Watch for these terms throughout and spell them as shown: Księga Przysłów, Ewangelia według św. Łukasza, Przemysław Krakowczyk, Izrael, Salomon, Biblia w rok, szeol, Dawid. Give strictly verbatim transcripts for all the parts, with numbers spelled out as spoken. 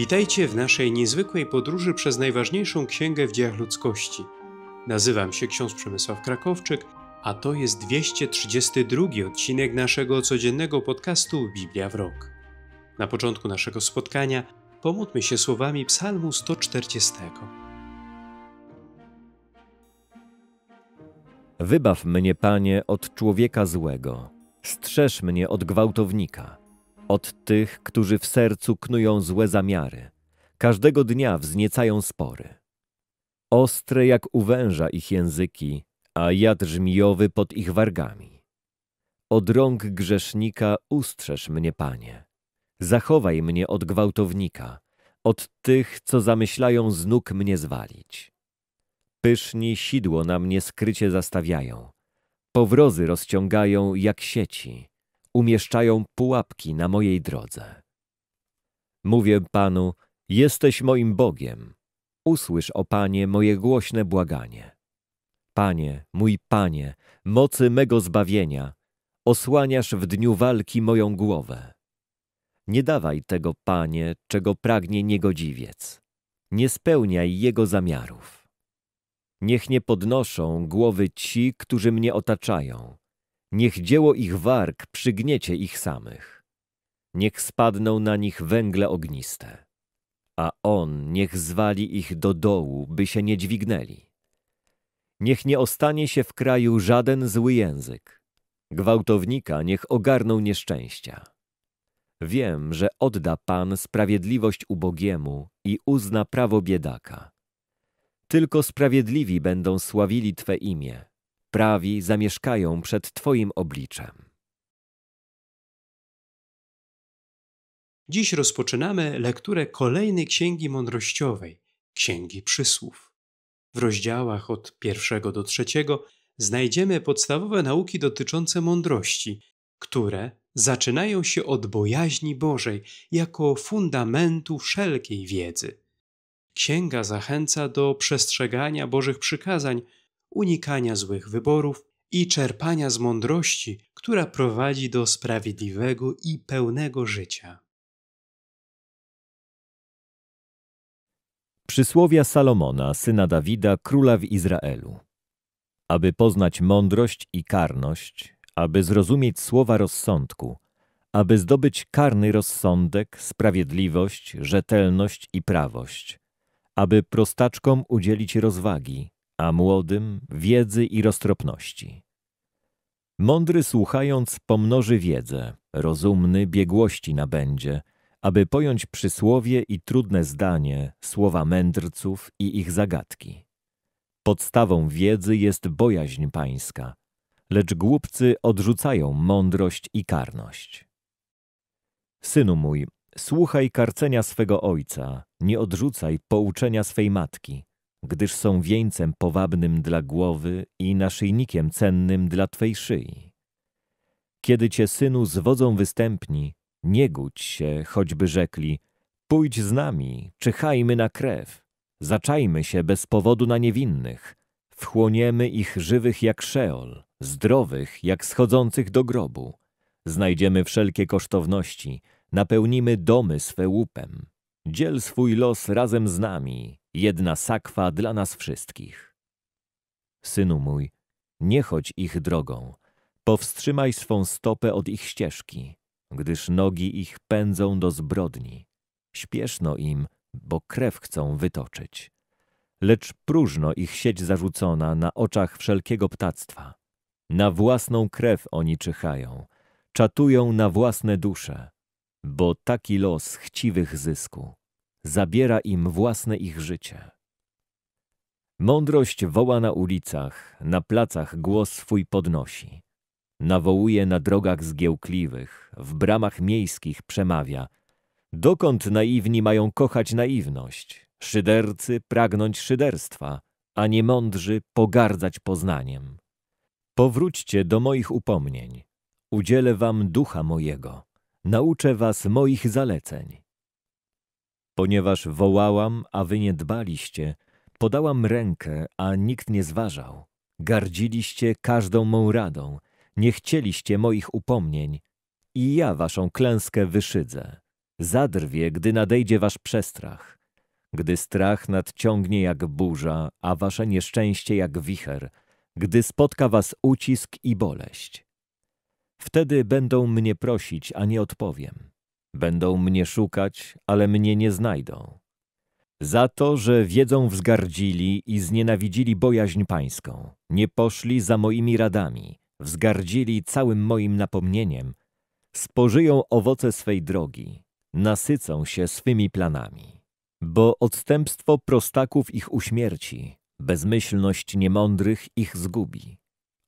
Witajcie w naszej niezwykłej podróży przez najważniejszą księgę w dziejach ludzkości. Nazywam się ksiądz Przemysław Krakowczyk, a to jest dwieście trzydziesty drugi odcinek naszego codziennego podcastu Biblia w rok. Na początku naszego spotkania pomódlmy się słowami Psalmu sto czterdziestego. Wybaw mnie, Panie, od człowieka złego, strzeż mnie od gwałtownika, od tych, którzy w sercu knują złe zamiary, każdego dnia wzniecają spory. Ostre jak u węża ich języki, a jad żmijowy pod ich wargami. Od rąk grzesznika ustrzeż mnie, Panie. Zachowaj mnie od gwałtownika, od tych, co zamyślają z nóg mnie zwalić. Pyszni sidło na mnie skrycie zastawiają, powrozy rozciągają jak sieci, umieszczają pułapki na mojej drodze. Mówię Panu, jesteś moim Bogiem. Usłysz, o Panie, moje głośne błaganie. Panie, mój Panie, mocy mego zbawienia, osłaniasz w dniu walki moją głowę. Nie dawaj tego, Panie, czego pragnie niegodziwiec. Nie spełniaj jego zamiarów. Niech nie podnoszą głowy ci, którzy mnie otaczają. Niech dzieło ich warg przygniecie ich samych. Niech spadną na nich węgle ogniste. A on niech zwali ich do dołu, by się nie dźwignęli. Niech nie ostanie się w kraju żaden zły język. Gwałtownika niech ogarną nieszczęścia. Wiem, że odda Pan sprawiedliwość ubogiemu i uzna prawo biedaka. Tylko sprawiedliwi będą sławili Twe imię. Prawi zamieszkają przed Twoim obliczem. Dziś rozpoczynamy lekturę kolejnej Księgi Mądrościowej, Księgi Przysłów. W rozdziałach od pierwszego do trzeciego znajdziemy podstawowe nauki dotyczące mądrości, które zaczynają się od bojaźni Bożej jako fundamentu wszelkiej wiedzy. Księga zachęca do przestrzegania Bożych przykazań, unikania złych wyborów i czerpania z mądrości, która prowadzi do sprawiedliwego i pełnego życia. Przysłowia Salomona, syna Dawida, króla w Izraelu. Aby poznać mądrość i karność, aby zrozumieć słowa rozsądku, aby zdobyć karny rozsądek, sprawiedliwość, rzetelność i prawość, aby prostaczkom udzielić rozwagi, a młodym wiedzy i roztropności. Mądry słuchając pomnoży wiedzę, rozumny biegłości nabędzie, aby pojąć przysłowie i trudne zdanie, słowa mędrców i ich zagadki. Podstawą wiedzy jest bojaźń pańska, lecz głupcy odrzucają mądrość i karność. Synu mój, słuchaj karcenia swego ojca, nie odrzucaj pouczenia swej matki, gdyż są wieńcem powabnym dla głowy i naszyjnikiem cennym dla Twej szyi. Kiedy Cię, synu, zwodzą występni, nie gódź się, choćby rzekli, pójdź z nami, czyhajmy na krew, zaczajmy się bez powodu na niewinnych, wchłoniemy ich żywych jak szeol, zdrowych jak schodzących do grobu, znajdziemy wszelkie kosztowności, napełnimy domy swe łupem, dziel swój los razem z nami, jedna sakwa dla nas wszystkich. Synu mój, nie chodź ich drogą, powstrzymaj swą stopę od ich ścieżki, gdyż nogi ich pędzą do zbrodni. Śpieszno im, bo krew chcą wytoczyć. Lecz próżno ich sieć zarzucona na oczach wszelkiego ptactwa. Na własną krew oni czyhają, czatują na własne dusze, bo taki los chciwych zysku. Zabiera im własne ich życie. Mądrość woła na ulicach, na placach głos swój podnosi. Nawołuje na drogach zgiełkliwych, w bramach miejskich przemawia. Dokąd naiwni mają kochać naiwność? Szydercy pragnąć szyderstwa, a niemądrzy pogardzać poznaniem. Powróćcie do moich upomnień. Udzielę wam ducha mojego. Nauczę was moich zaleceń. Ponieważ wołałam, a wy nie dbaliście, podałam rękę, a nikt nie zważał. Gardziliście każdą mą radą, nie chcieliście moich upomnień i ja waszą klęskę wyszydzę. zadrwie, gdy nadejdzie wasz przestrach, gdy strach nadciągnie jak burza, a wasze nieszczęście jak wicher, gdy spotka was ucisk i boleść. Wtedy będą mnie prosić, a nie odpowiem. Będą mnie szukać, ale mnie nie znajdą. Za to, że wiedzą wzgardzili i znienawidzili bojaźń pańską, nie poszli za moimi radami, wzgardzili całym moim napomnieniem, spożyją owoce swej drogi, nasycą się swymi planami. Bo odstępstwo prostaków ich uśmierci, bezmyślność niemądrych ich zgubi.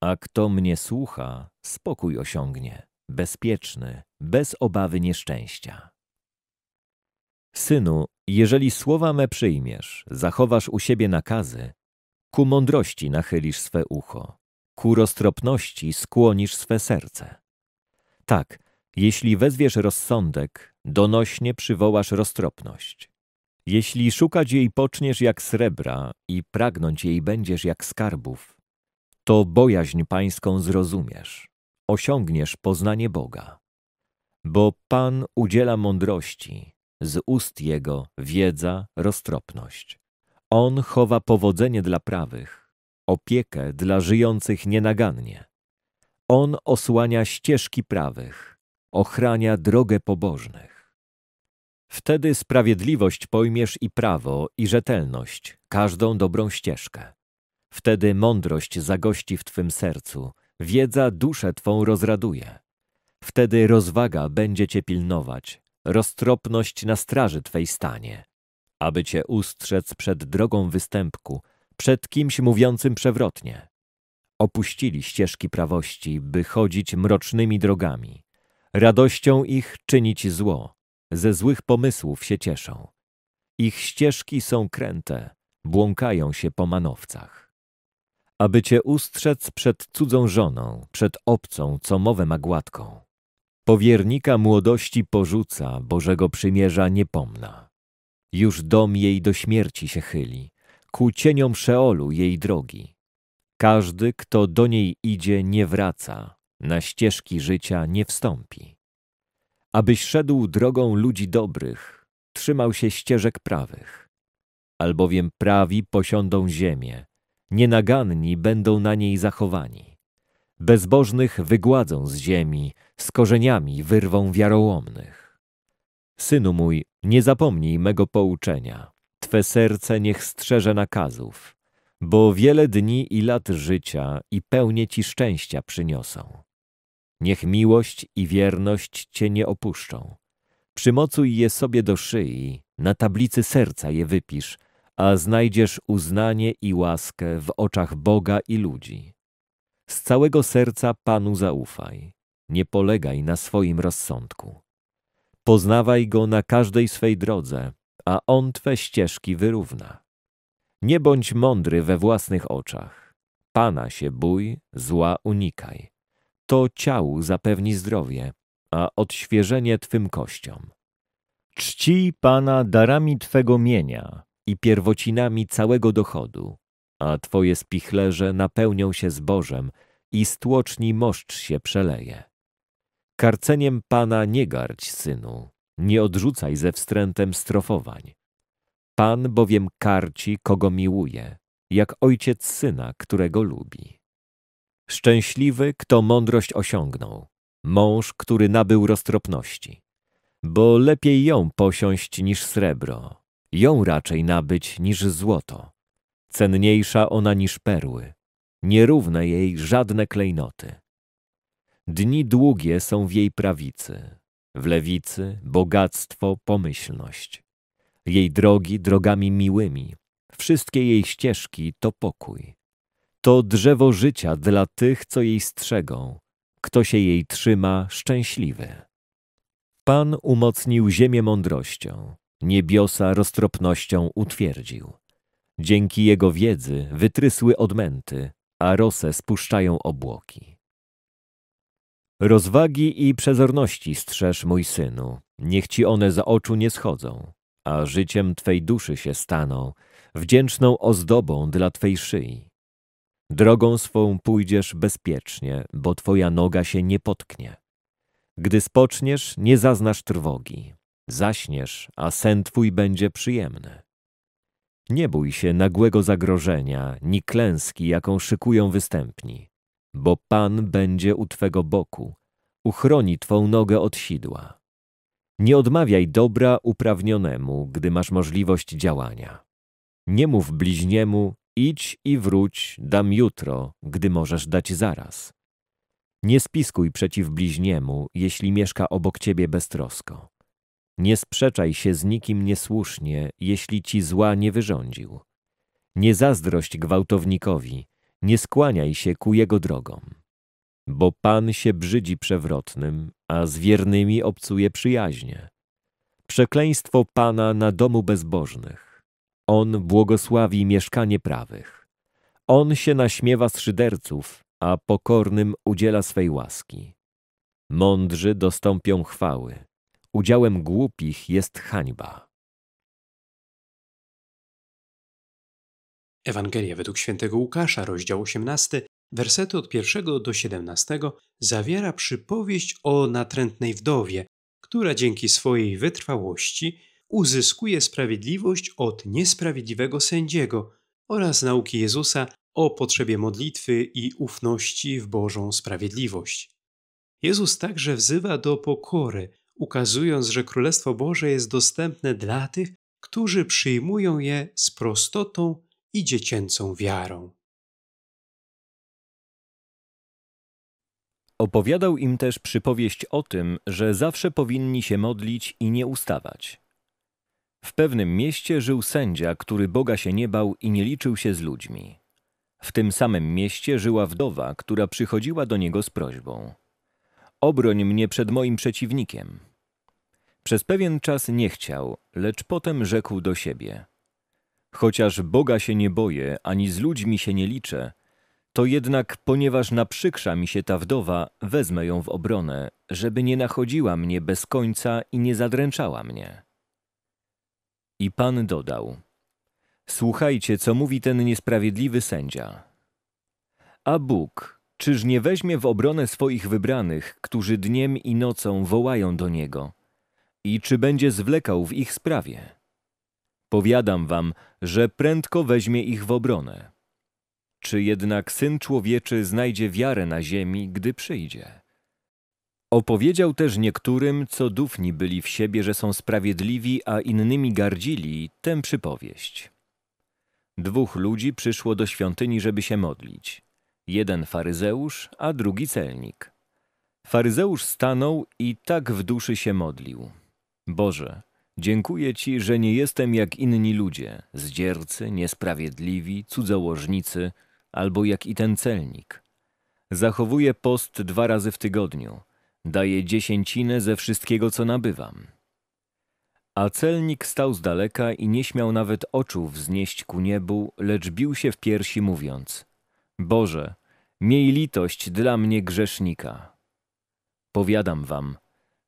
A kto mnie słucha, spokój osiągnie, bezpieczny, bez obawy nieszczęścia. Synu, jeżeli słowa me przyjmiesz, zachowasz u siebie nakazy, ku mądrości nachylisz swe ucho, ku roztropności skłonisz swe serce. Tak, jeśli wezwiesz rozsądek, donośnie przywołasz roztropność. Jeśli szukać jej poczniesz jak srebra i pragnąć jej będziesz jak skarbów, to bojaźń pańską zrozumiesz, osiągniesz poznanie Boga. Bo Pan udziela mądrości, z ust Jego wiedza, roztropność. On chowa powodzenie dla prawych, opiekę dla żyjących nienagannie. On osłania ścieżki prawych, ochrania drogę pobożnych. Wtedy sprawiedliwość pojmiesz i prawo, i rzetelność, każdą dobrą ścieżkę. Wtedy mądrość zagości w twym sercu, wiedza duszę twą rozraduje. Wtedy rozwaga będzie cię pilnować, roztropność na straży twej stanie, aby cię ustrzec przed drogą występku, przed kimś mówiącym przewrotnie. Opuścili ścieżki prawości, by chodzić mrocznymi drogami. Radością ich czynić zło, ze złych pomysłów się cieszą. Ich ścieżki są kręte, błąkają się po manowcach. Aby cię ustrzec przed cudzą żoną, przed obcą, co mowę ma gładką. Powiernika młodości porzuca, Bożego przymierza nie pomna. Już dom jej do śmierci się chyli, ku cieniom szeolu jej drogi. Każdy, kto do niej idzie, nie wraca, na ścieżki życia nie wstąpi. Abyś szedł drogą ludzi dobrych, trzymał się ścieżek prawych. Albowiem prawi posiądą ziemię, nienaganni będą na niej zachowani. Bezbożnych wygładzą z ziemi, z korzeniami wyrwą wiarołomnych. Synu mój, nie zapomnij mego pouczenia, twe serce niech strzeże nakazów, bo wiele dni i lat życia i pełnię ci szczęścia przyniosą. Niech miłość i wierność cię nie opuszczą. Przymocuj je sobie do szyi, na tablicy serca je wypisz, a znajdziesz uznanie i łaskę w oczach Boga i ludzi. Z całego serca Panu zaufaj, nie polegaj na swoim rozsądku. Poznawaj Go na każdej swej drodze, a On twe ścieżki wyrówna. Nie bądź mądry we własnych oczach. Pana się bój, zła unikaj. To ciału zapewni zdrowie, a odświeżenie twym kościom. Czcij Pana darami twego mienia i pierwocinami całego dochodu, a twoje spichlerze napełnią się zbożem i stłoczni moszcz się przeleje. Karceniem Pana nie gardź, synu, nie odrzucaj ze wstrętem strofowań. Pan bowiem karci, kogo miłuje, jak ojciec syna, którego lubi. Szczęśliwy, kto mądrość osiągnął, mąż, który nabył roztropności, bo lepiej ją posiąść niż srebro, ją raczej nabyć niż złoto. Cenniejsza ona niż perły, nierówne jej żadne klejnoty. Dni długie są w jej prawicy, w lewicy bogactwo, pomyślność. Jej drogi drogami miłymi, wszystkie jej ścieżki to pokój. To drzewo życia dla tych, co jej strzegą, kto się jej trzyma, szczęśliwy. Pan umocnił ziemię mądrością, niebiosa roztropnością utwierdził. Dzięki Jego wiedzy wytrysły odmęty, a rosę spuszczają obłoki. Rozwagi i przezorności strzeż, mój synu, niech ci one z oczu nie schodzą, a życiem twej duszy się staną, wdzięczną ozdobą dla twej szyi. Drogą swą pójdziesz bezpiecznie, bo twoja noga się nie potknie. Gdy spoczniesz, nie zaznasz trwogi. zaśniesz, a sen twój będzie przyjemny. Nie bój się nagłego zagrożenia, ni klęski, jaką szykują występni, bo Pan będzie u twego boku, uchroni twą nogę od sidła. Nie odmawiaj dobra uprawnionemu, gdy masz możliwość działania. Nie mów bliźniemu, idź i wróć, dam jutro, gdy możesz dać zaraz. Nie spiskuj przeciw bliźniemu, jeśli mieszka obok ciebie beztrosko. Nie sprzeczaj się z nikim niesłusznie, jeśli ci zła nie wyrządził. Nie zazdrość gwałtownikowi, nie skłaniaj się ku jego drogom. Bo Pan się brzydzi przewrotnym, a z wiernymi obcuje przyjaźnie. Przekleństwo Pana na domu bezbożnych. On błogosławi mieszkanie prawych. On się naśmiewa z szyderców, a pokornym udziela swej łaski. Mądrzy dostąpią chwały. Udziałem głupich jest hańba. Ewangelia według św. Łukasza, rozdział osiemnasty, wersety od pierwszego do siedemnastego, zawiera przypowieść o natrętnej wdowie, która dzięki swojej wytrwałości uzyskuje sprawiedliwość od niesprawiedliwego sędziego oraz nauki Jezusa o potrzebie modlitwy i ufności w Bożą sprawiedliwość. Jezus także wzywa do pokory, ukazując, że Królestwo Boże jest dostępne dla tych, którzy przyjmują je z prostotą i dziecięcą wiarą. Opowiadał im też przypowieść o tym, że zawsze powinni się modlić i nie ustawać. W pewnym mieście żył sędzia, który Boga się nie bał i nie liczył się z ludźmi. W tym samym mieście żyła wdowa, która przychodziła do niego z prośbą: obroń mnie przed moim przeciwnikiem. Przez pewien czas nie chciał, lecz potem rzekł do siebie: chociaż Boga się nie boję, ani z ludźmi się nie liczę, to jednak, ponieważ naprzykrza mi się ta wdowa, wezmę ją w obronę, żeby nie nachodziła mnie bez końca i nie zadręczała mnie. I Pan dodał: słuchajcie, co mówi ten niesprawiedliwy sędzia. A Bóg, czyż nie weźmie w obronę swoich wybranych, którzy dniem i nocą wołają do Niego? I czy będzie zwlekał w ich sprawie? Powiadam wam, że prędko weźmie ich w obronę. Czy jednak Syn Człowieczy znajdzie wiarę na ziemi, gdy przyjdzie? Opowiedział też niektórym, co dufni byli w siebie, że są sprawiedliwi, a innymi gardzili, tę przypowieść. Dwóch ludzi przyszło do świątyni, żeby się modlić. Jeden faryzeusz, a drugi celnik. Faryzeusz stanął i tak w duszy się modlił: Boże, dziękuję Ci, że nie jestem jak inni ludzie, zdziercy, niesprawiedliwi, cudzołożnicy, albo jak i ten celnik. Zachowuję post dwa razy w tygodniu, daję dziesięcinę ze wszystkiego, co nabywam. A celnik stał z daleka i nie śmiał nawet oczu wznieść ku niebu, lecz bił się w piersi, mówiąc: Boże, miej litość dla mnie grzesznika. Powiadam wam,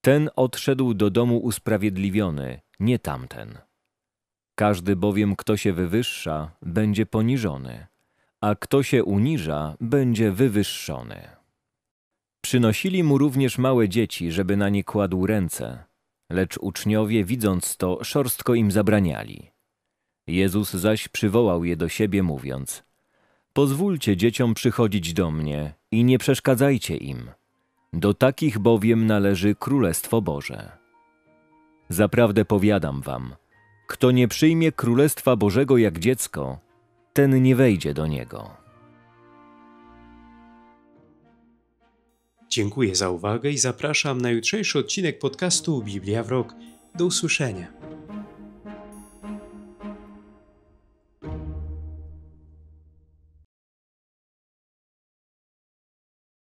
ten odszedł do domu usprawiedliwiony, nie tamten. Każdy bowiem, kto się wywyższa, będzie poniżony, a kto się uniża, będzie wywyższony. Przynosili mu również małe dzieci, żeby na nie kładł ręce, lecz uczniowie, widząc to, szorstko im zabraniali. Jezus zaś przywołał je do siebie, mówiąc: pozwólcie dzieciom przychodzić do mnie i nie przeszkadzajcie im. Do takich bowiem należy Królestwo Boże. Zaprawdę powiadam wam, kto nie przyjmie Królestwa Bożego jak dziecko, ten nie wejdzie do niego. Dziękuję za uwagę i zapraszam na jutrzejszy odcinek podcastu Biblia w rok. Do usłyszenia.